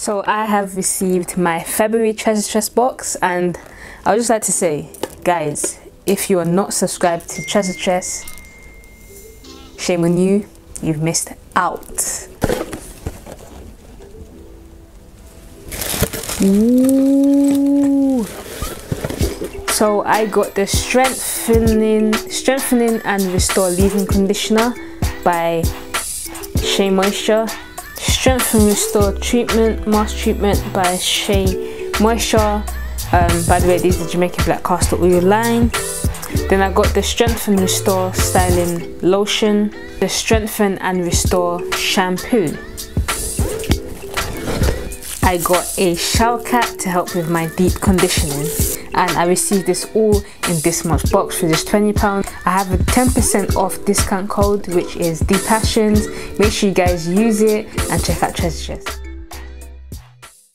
So I have received my February Treasure Tress box, and I would just like to say, guys, if you are not subscribed to Treasure Tress, shame on you, you've missed out. Ooh. So I got the strengthening and restore leave-in conditioner by Shea Moisture, strengthen restore treatment mask treatment by Shea Moisture. By the way, these are the Jamaican Black Castor Oil Line. Then I got the strengthen restore styling lotion, the strengthen and restore shampoo. I got a shower cap to help with my deep conditioning, and I received this all in this month's box for just £20. I have a 10% off discount code, which is Depassions. Make sure you guys use it and check out Treasure Tress.